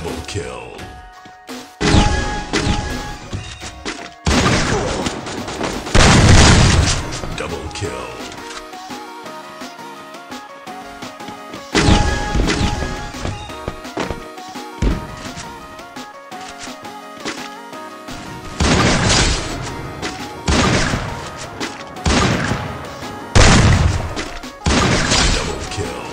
Double kill. Double kill. Double kill. Double kill.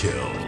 Kill.